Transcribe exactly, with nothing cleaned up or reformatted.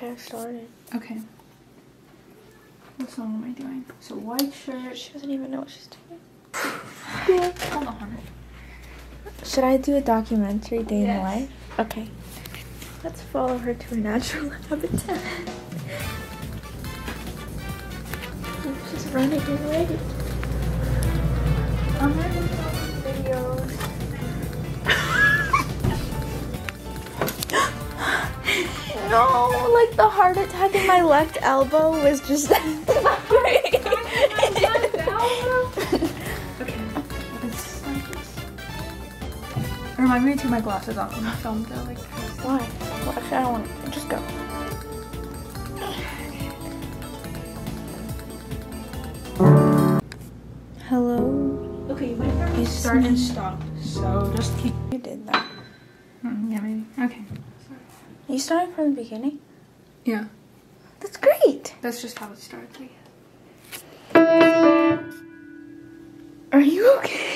Okay, I started. Okay. What song am I doing? So white shirt. She doesn't even know what she's doing. Yeah. Hold on. Should I do a documentary day yes. in the life? Okay. Let's follow her to her natural habitat. She's running away. I'm running away. No, like the heart attack in my left elbow was just great. Okay, let's like this. Remind me to take my glasses off when I film though. Like, why? Well, actually, I don't want to. Just go. Hello. Okay, you went from start and stop. So just keep. You did that. Mm-hmm, yeah, maybe. Okay. Are you starting from the beginning? Yeah. That's great! That's just how it starts, I guess. Are you okay?